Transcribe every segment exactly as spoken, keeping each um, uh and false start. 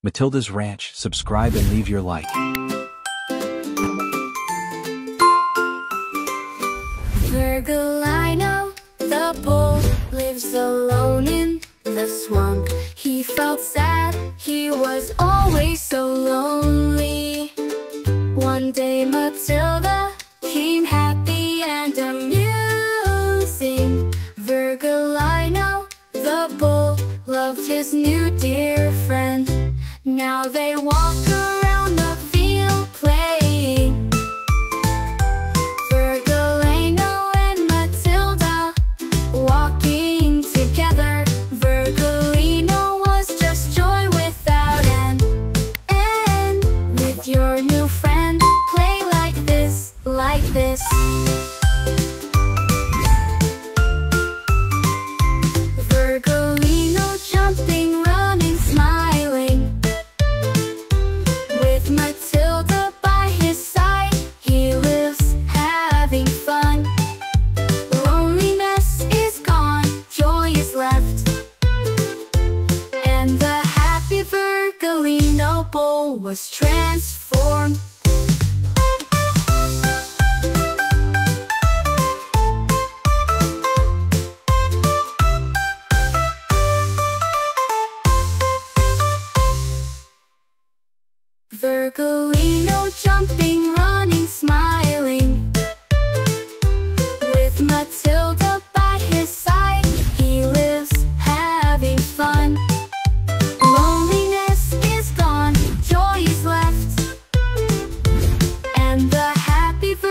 Matilda's Ranch, subscribe and leave your like. Virgulino, the bull, lives alone in the swamp. He felt sad, he was always so lonely. One day Matilda came happy and amusing. Virgulino, the bull, loved his new dear friend. Now they walk around the field playing. Virgulino and Matilda walking together. Virgulino was just joy without end. And with your new friend, play like this, like this. Virgulino bull was transformed. Virgulino jumping, running, smiling. With Matilda by his side, he lives having fun.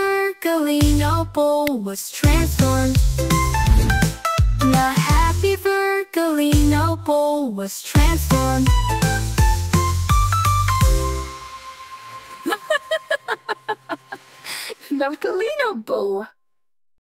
Virgulino bull was transformed. The happy Virgulino bull was transformed. Virgulino bull.